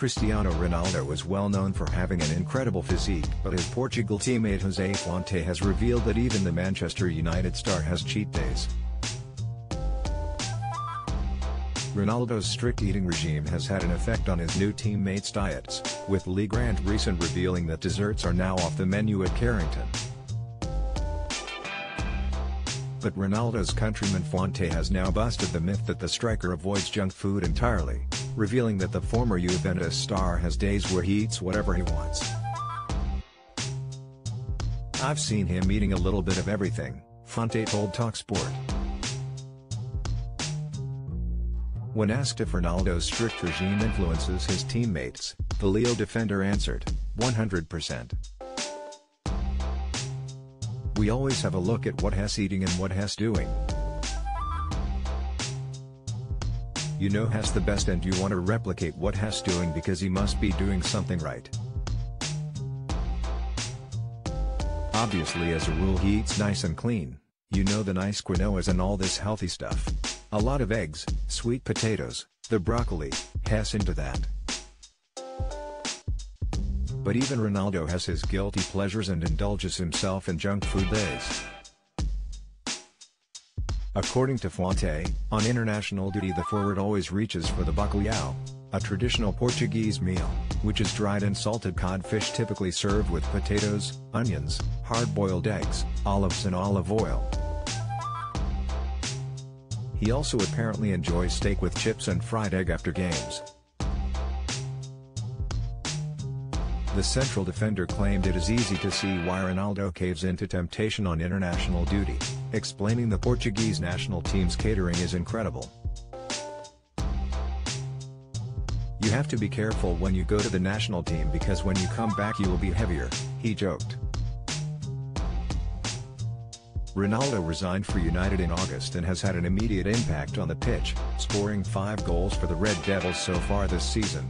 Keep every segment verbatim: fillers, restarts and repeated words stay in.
Cristiano Ronaldo was well known for having an incredible physique, but his Portugal teammate Jose Fonte has revealed that even the Manchester United star has cheat days. Ronaldo's strict eating regime has had an effect on his new teammates' diets, with Lee Grant recently revealing that desserts are now off the menu at Carrington. But Ronaldo's countryman Fonte has now busted the myth that the striker avoids junk food entirely, revealing that the former Juventus star has days where he eats whatever he wants. "I've seen him eating a little bit of everything," Fonte told TalkSport. When asked if Ronaldo's strict regime influences his teammates, the Leo defender answered, one hundred percent. "We always have a look at what Hess eating and what Hess doing. You know Hess the best and you want to replicate what Hess doing because he must be doing something right. Obviously as a rule he eats nice and clean, you know the nice quinoas and all this healthy stuff. A lot of eggs, sweet potatoes, the broccoli, Hess into that. But even Ronaldo has his guilty pleasures and indulges himself in junk food days." According to Fonte, on international duty the forward always reaches for the bacalhau, a traditional Portuguese meal, which is dried and salted codfish typically served with potatoes, onions, hard-boiled eggs, olives and olive oil. He also apparently enjoys steak with chips and fried egg after games. The central defender claimed it is easy to see why Ronaldo caves into temptation on international duty, explaining the Portuguese national team's catering is incredible. "You have to be careful when you go to the national team because when you come back you will be heavier," he joked. Ronaldo resigned for United in August and has had an immediate impact on the pitch, scoring five goals for the Red Devils so far this season.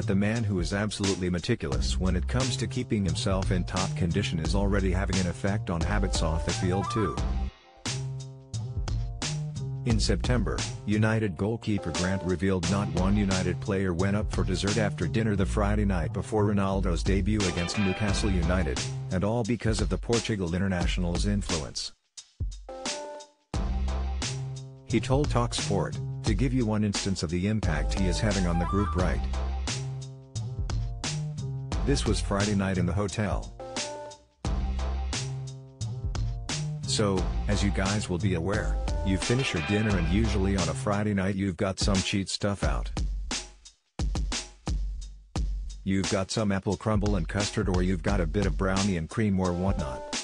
But the man who is absolutely meticulous when it comes to keeping himself in top condition is already having an effect on habits off the field too. In September, United goalkeeper Grant revealed not one United player went up for dessert after dinner the Friday night before Ronaldo's debut against Newcastle United, and all because of the Portugal international's influence. He told TalkSport, "To give you one instance of the impact he is having on the group right. This was Friday night in the hotel. So, as you guys will be aware, you finish your dinner and usually on a Friday night you've got some cheat stuff out. You've got some apple crumble and custard or you've got a bit of brownie and cream or whatnot.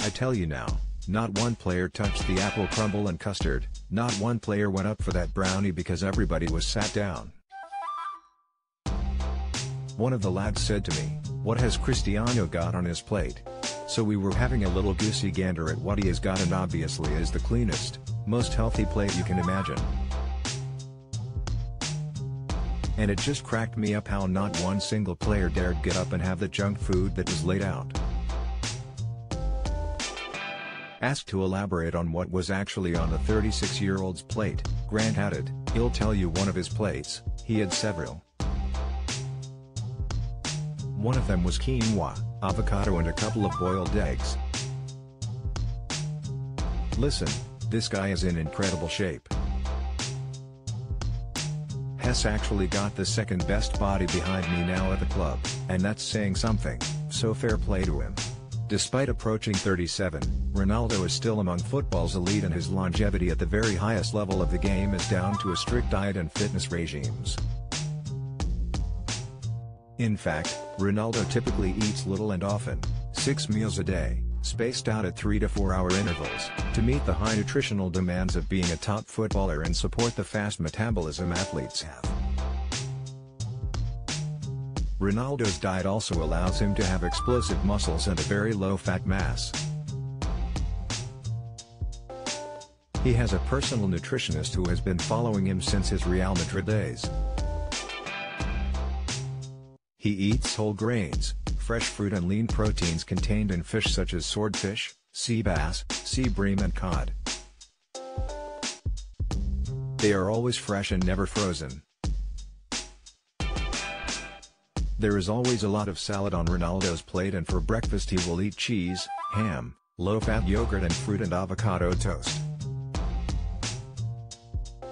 I tell you now, not one player touched the apple crumble and custard, not one player went up for that brownie because everybody was sat down. One of the lads said to me, 'What has Cristiano got on his plate?' So we were having a little goosey gander at what he has got and obviously is the cleanest, most healthy plate you can imagine. And it just cracked me up how not one single player dared get up and have the junk food that was laid out." Asked to elaborate on what was actually on the thirty-six-year-old's plate, Grant added, "He'll tell you one of his plates, he had several. One of them was quinoa, avocado and a couple of boiled eggs. Listen, this guy is in incredible shape. Hess actually got the second best body behind me now at the club, and that's saying something, so fair play to him." Despite approaching thirty-seven, Ronaldo is still among football's elite and his longevity at the very highest level of the game is down to a strict diet and fitness regimes. In fact, Ronaldo typically eats little and often, six meals a day, spaced out at three to four hour intervals, to meet the high nutritional demands of being a top footballer and support the fast metabolism athletes have. Ronaldo's diet also allows him to have explosive muscles and a very low fat mass. He has a personal nutritionist who has been following him since his Real Madrid days. He eats whole grains, fresh fruit and lean proteins contained in fish such as swordfish, sea bass, sea bream and cod. They are always fresh and never frozen. There is always a lot of salad on Ronaldo's plate, and for breakfast he will eat cheese, ham, low-fat yogurt and fruit and avocado toast.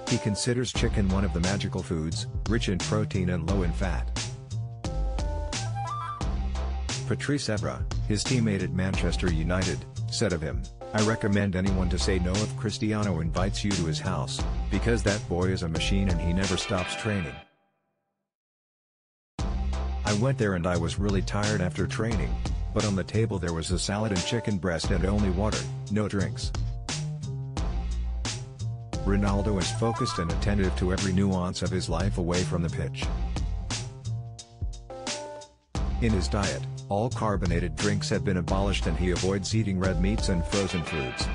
He considers chicken one of the magical foods, rich in protein and low in fat. Patrice Evra, his teammate at Manchester United, said of him, "I recommend anyone to say no if Cristiano invites you to his house, because that boy is a machine and he never stops training. I went there and I was really tired after training, but on the table there was a salad and chicken breast and only water, no drinks." Ronaldo is focused and attentive to every nuance of his life away from the pitch. In his diet, all carbonated drinks have been abolished and he avoids eating red meats and frozen foods.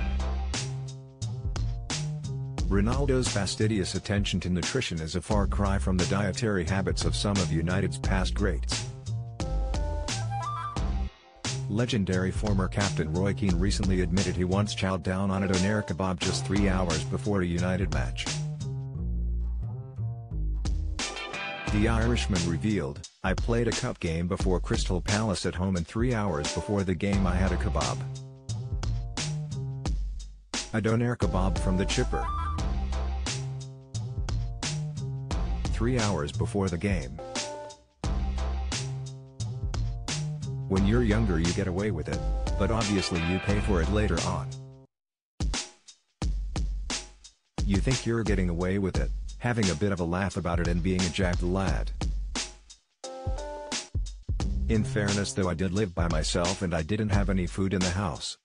Ronaldo's fastidious attention to nutrition is a far cry from the dietary habits of some of United's past greats. Legendary former captain Roy Keane recently admitted he once chowed down on a doner kebab just three hours before a United match. The Irishman revealed, "I played a cup game before Crystal Palace at home, and three hours before the game I had a kebab. A doner kebab from the chipper. Three hours before the game. When you're younger you get away with it, but obviously you pay for it later on. You think you're getting away with it, having a bit of a laugh about it and being a jacked lad. In fairness though, I did live by myself and I didn't have any food in the house,